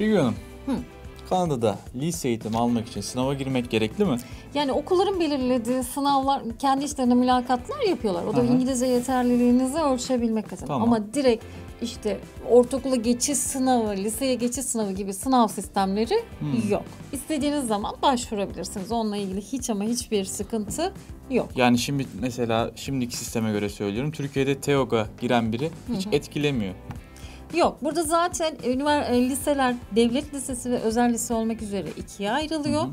Bilgi Hanım, Kanada'da lise eğitimi almak için sınava girmek gerekli mi? Yani okulların belirlediği sınavlar, kendi işlerinde mülakatlar yapıyorlar. O da İngilizce yeterliliğinizi ölçebilmek adına. Tamam. Ama direkt işte ortaokula geçiş sınavı, liseye geçiş sınavı gibi sınav sistemleri yok. İstediğiniz zaman başvurabilirsiniz. Onunla ilgili hiç ama hiçbir sıkıntı yok. Yani şimdi mesela şimdiki sisteme göre söylüyorum. Türkiye'de TEOG'a giren biri hiç etkilemiyor. Yok, burada zaten liseler devlet lisesi ve özel lise olmak üzere ikiye ayrılıyor.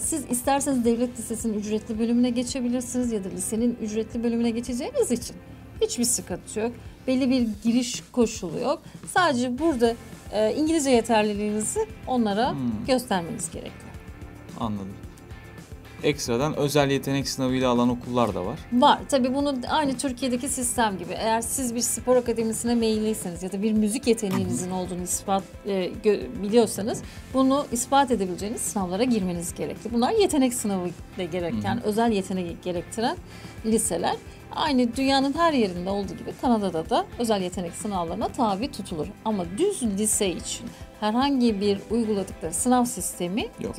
Siz isterseniz devlet lisesinin ücretli bölümüne geçebilirsiniz ya da lisenin ücretli bölümüne geçeceğiniz için hiçbir sıkıntı yok. Belli bir giriş koşulu yok. Sadece burada İngilizce yeterliliğinizi onlara göstermeniz gerekiyor. Anladım. Ekstradan özel yetenek sınavıyla alan okullar da var. Var. Tabii bunu aynı Türkiye'deki sistem gibi. Eğer siz bir spor akademisine meyilliyseniz ya da bir müzik yeteneğinizin olduğunu biliyorsanız bunu ispat edebileceğiniz sınavlara girmeniz gerekli. Bunlar yetenek sınavı ile gereken, özel yeteneği gerektiren liseler. Aynı dünyanın her yerinde olduğu gibi Kanada'da da özel yetenek sınavlarına tabi tutulur. Ama düz lise için herhangi bir uyguladıkları sınav sistemi yok.